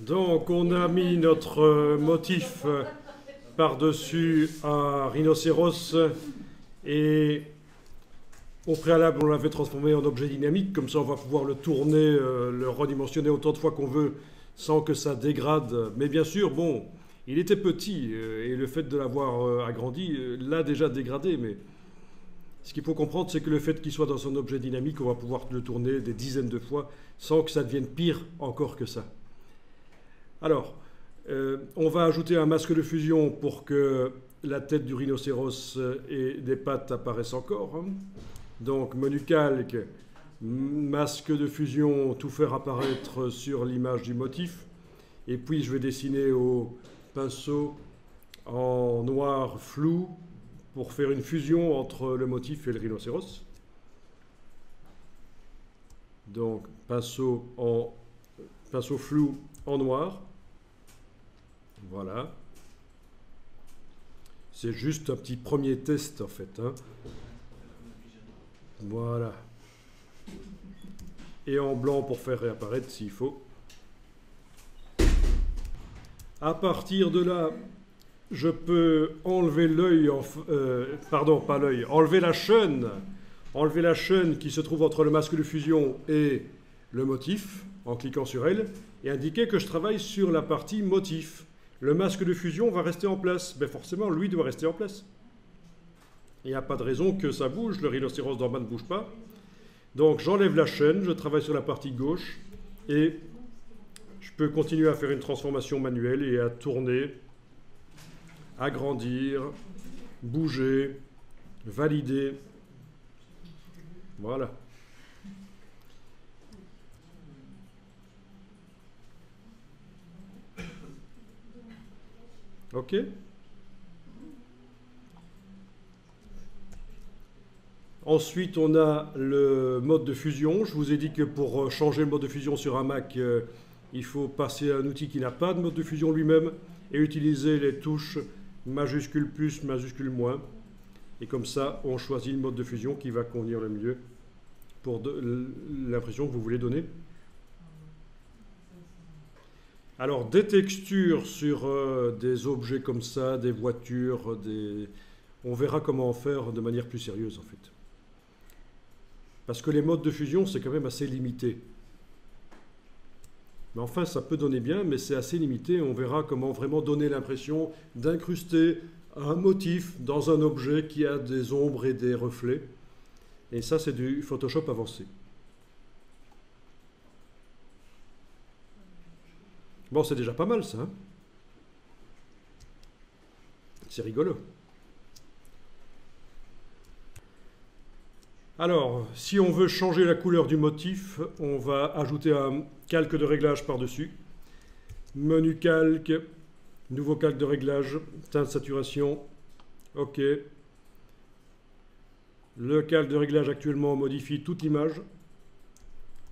Donc on a mis notre motif par-dessus un rhinocéros et au préalable on l'avait transformé en objet dynamique, comme ça on va pouvoir le tourner, le redimensionner autant de fois qu'on veut sans que ça dégrade. Mais bien sûr, bon, il était petit et le fait de l'avoir agrandi l'a déjà dégradé, mais ce qu'il faut comprendre, c'est que le fait qu'il soit dans son objet dynamique, on va pouvoir le tourner des dizaines de fois sans que ça devienne pire encore que ça. Alors, on va ajouter un masque de fusion pour que la tête du rhinocéros et des pattes apparaissent encore, hein. Donc, menu calque, masque de fusion, tout faire apparaître sur l'image du motif. Et puis, je vais dessiner au pinceau en noir flou pour faire une fusion entre le motif et le rhinocéros. Donc, pinceau flou en noir. Voilà. C'est juste un petit premier test, en fait, hein. Voilà. Et en blanc pour faire réapparaître s'il faut. À partir de là, je peux enlever enlever la chaîne qui se trouve entre le masque de fusion et le motif en cliquant sur elle et indiquer que je travaille sur la partie motif. Le masque de fusion va rester en place, mais forcément lui doit rester en place. Il n'y a pas de raison que ça bouge, le rhinocéros d'en bas ne bouge pas. Donc j'enlève la chaîne, je travaille sur la partie gauche et je peux continuer à faire une transformation manuelle et à tourner, agrandir, bouger, valider. Voilà. OK. Ensuite, on a le mode de fusion. Je vous ai dit que pour changer le mode de fusion sur un Mac, il faut passer à un outil qui n'a pas de mode de fusion lui-même et utiliser les touches majuscule plus, majuscule moins. Et comme ça, on choisit le mode de fusion qui va convenir le mieux pour l'impression que vous voulez donner. Alors, des textures sur des objets comme ça, des voitures, on verra comment en faire de manière plus sérieuse, en fait. Parce que les modes de fusion, c'est quand même assez limité. Mais enfin, ça peut donner bien, mais c'est assez limité. On verra comment vraiment donner l'impression d'incruster un motif dans un objet qui a des ombres et des reflets. Et ça, c'est du Photoshop avancé. Bon, c'est déjà pas mal, ça, hein? C'est rigolo. Alors, si on veut changer la couleur du motif, on va ajouter un calque de réglage par-dessus. Menu calque, nouveau calque de réglage, teinte saturation, OK. Le calque de réglage actuellement modifie toute l'image.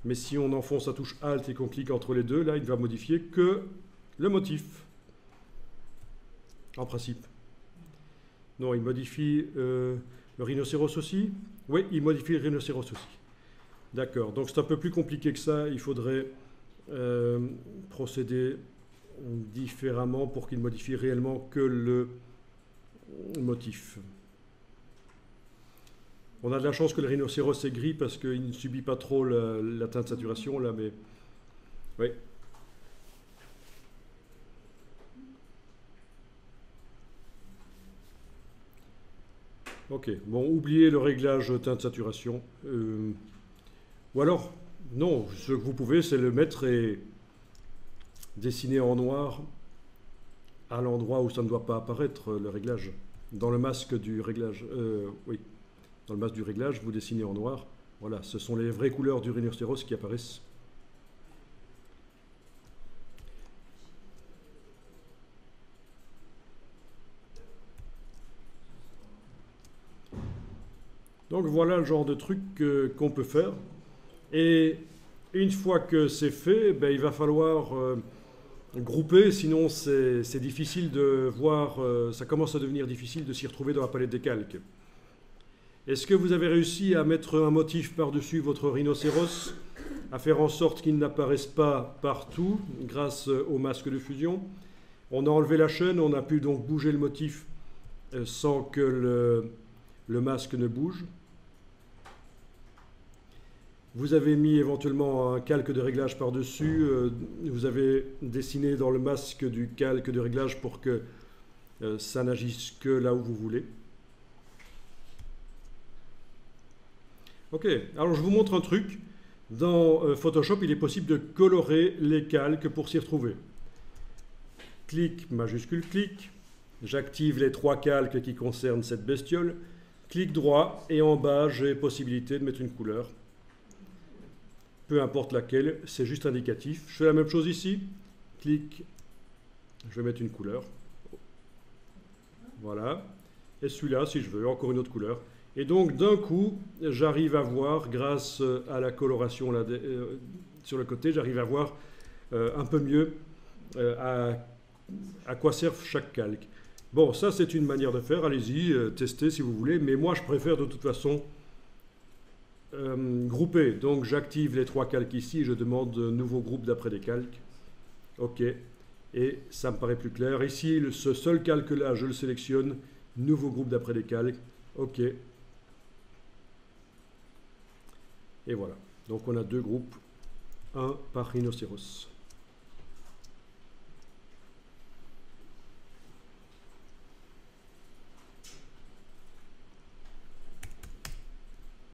Mais si on enfonce la touche Alt et qu'on clique entre les deux, là, il ne va modifier que le motif. En principe. Non, il modifie le rhinocéros aussi. Oui, il modifie le rhinocéros aussi. D'accord, donc c'est un peu plus compliqué que ça. Il faudrait procéder différemment pour qu'il modifie réellement que le motif. On a de la chance que le rhinocéros est gris parce qu'il ne subit pas trop la teinte de saturation là, mais... Oui. OK, bon, oubliez le réglage teinte saturation. Ou alors, non, ce que vous pouvez, c'est le mettre et dessiner en noir à l'endroit où ça ne doit pas apparaître, le réglage. Dans le masque du réglage, oui. Dans le masque du réglage, vous dessinez en noir. Voilà, ce sont les vraies couleurs du rhinocéros qui apparaissent. Donc voilà le genre de truc qu'on peut faire. Et une fois que c'est fait, ben, il va falloir grouper, sinon c'est difficile de voir, ça commence à devenir difficile de s'y retrouver dans la palette des calques. Est-ce que vous avez réussi à mettre un motif par-dessus votre rhinocéros à faire en sorte qu'ils n'apparaissent pas partout grâce au masque de fusion. On a enlevé la chaîne, on a pu donc bouger le motif sans que le masque ne bouge. Vous avez mis éventuellement un calque de réglage par-dessus. Vous avez dessiné dans le masque du calque de réglage pour que ça n'agisse que là où vous voulez. Ok, alors je vous montre un truc. Dans Photoshop, il est possible de colorer les calques pour s'y retrouver. Clic, majuscule, clic. J'active les trois calques qui concernent cette bestiole. Clic droit et en bas, j'ai possibilité de mettre une couleur. Peu importe laquelle, c'est juste indicatif. Je fais la même chose ici. Clic, je vais mettre une couleur. Voilà. Et celui-là, si je veux, encore une autre couleur. Et donc, d'un coup, j'arrive à voir, grâce à la coloration là, sur le côté, j'arrive à voir un peu mieux à quoi servent chaque calque. Bon, ça, c'est une manière de faire. Allez-y, testez si vous voulez. Mais moi, je préfère de toute façon grouper. Donc, j'active les trois calques ici. Je demande nouveau groupe d'après des calques. OK. Et ça me paraît plus clair. Ici, ce seul calque-là, je le sélectionne. Nouveau groupe d'après des calques. OK. Et voilà. Donc, on a deux groupes. Un par rhinocéros.